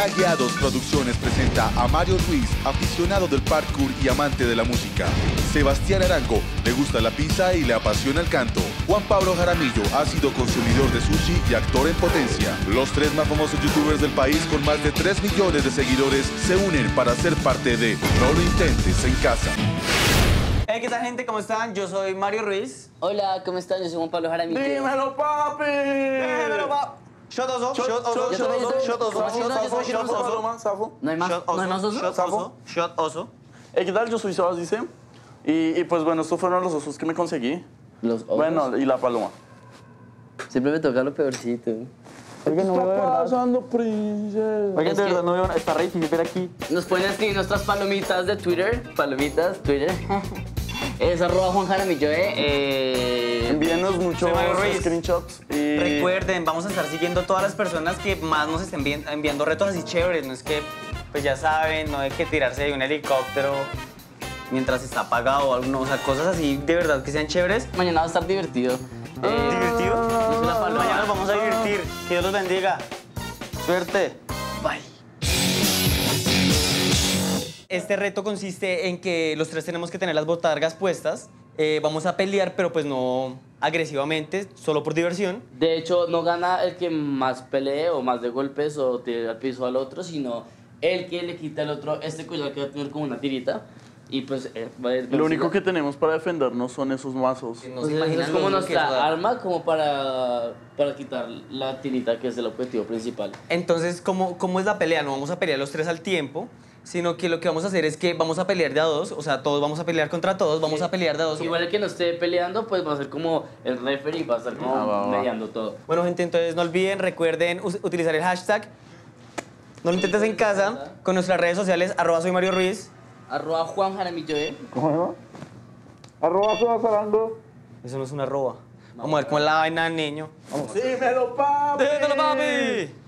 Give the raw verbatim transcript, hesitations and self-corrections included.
Taggeados Producciones presenta a Mario Ruiz, aficionado del parkour y amante de la música. Sebastián Arango, le gusta la pizza y le apasiona el canto. Juan Pablo Jaramillo ha sido consumidor de sushi y actor en potencia. Los tres más famosos youtubers del país con más de tres millones de seguidores se unen para ser parte de No lo intentes en casa. Hey, ¿qué tal, gente? ¿Cómo están? Yo soy Mario Ruiz. Hola, ¿cómo están? Yo soy Juan Pablo Jaramillo. ¡Dímelo, papi! ¡Dímelo, papi! Shot oso, shot oso, shot oso, shot oso, shot oso, ¿no hay más? ¿No hay más oso? Shot oso. ¿Qué tal? Yo soy Sebas, dice. Y pues bueno, estos fueron los osos que me conseguí. ¿Los osos? Bueno, y la paloma. Siempre me toca lo peorcito. ¿Qué está pasando, princesa? Oigan, de verdad, no veo nada. Está re difícil ver aquí. Nos pueden escribir nuestras palomitas de Twitter. Palomitas, Twitter. Es arroba Juan Jaramillo, ¿eh? eh Envíenos muchos screenshots. Y... recuerden, vamos a estar siguiendo todas las personas que más nos estén envi enviando retos así chéveres. No es que, pues ya saben, no hay que tirarse de un helicóptero mientras está apagado o alguna, o sea, cosas así de verdad que sean chéveres. Mañana va a estar divertido. Ah, eh, ¿Divertido? No la palabra. Mañana nos vamos a divertir. Que Dios los bendiga. Suerte. Bye. Este reto consiste en que los tres tenemos que tener las botargas puestas. Eh, vamos a pelear, pero pues no agresivamente, solo por diversión. De hecho, no gana el que más pelee o más de golpes o tira al piso al otro, sino el que le quita al otro este collar que va a tener como una tirita. Y pues... Eh, va a ir lo único que tenemos para defendernos son esos mazos. No se imaginan, es como nuestra arma como para, para quitar la tirita, que es el objetivo principal. Entonces, ¿cómo, cómo es la pelea? No vamos a pelear los tres al tiempo, sino que lo que vamos a hacer es que vamos a pelear de a dos, o sea, todos vamos a pelear contra todos, vamos sí. a pelear de a dos. Igual el que no esté peleando, pues va a ser como el referee, va a estar como ah, mediando todo. Bueno, gente, entonces no olviden, recuerden utilizar el hashtag No lo intentes en casa, con nuestras redes sociales, arroba soy Mario Ruiz. Arroba Juan Jaramillo, ¿eh? ¿Cómo? Arroba Sebas Arango. Eso no es una arroba. Vamos, vamos a ver cómo es la vaina, niño. Vamos. ¡Dímelo, papi! ¡Dímelo, papi!